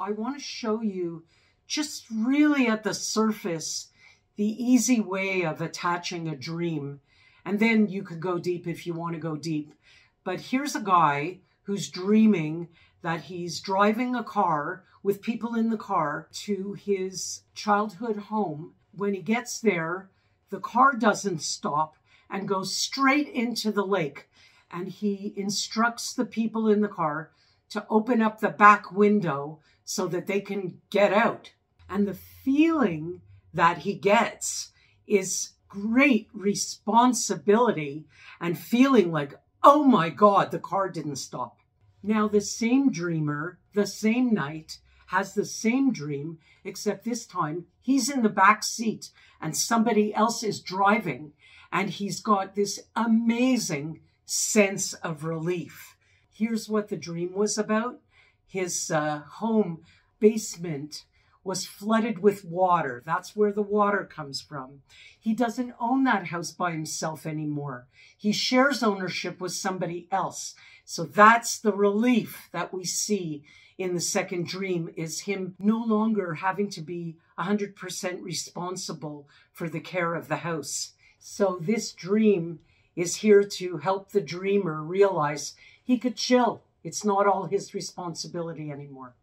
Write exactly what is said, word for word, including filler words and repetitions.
I want to show you just really at the surface the easy way of attaching a dream. And then you could go deep if you want to go deep. But here's a guy who's dreaming that he's driving a car with people in the car to his childhood home. When he gets there, the car doesn't stop and goes straight into the lake. And he instructs the people in the car to open up the back window so that they can get out. And the feeling that he gets is great responsibility and feeling like, oh my God, the car didn't stop. Now the same dreamer, the same night, has the same dream, except this time he's in the back seat and somebody else is driving, and he's got this amazing sense of relief. Here's what the dream was about. His uh, home basement was flooded with water. That's where the water comes from. He doesn't own that house by himself anymore. He shares ownership with somebody else. So that's the relief that we see in the second dream, is him no longer having to be one hundred percent responsible for the care of the house. So this dream is here to help the dreamer realize he could chill. It's not all his responsibility anymore.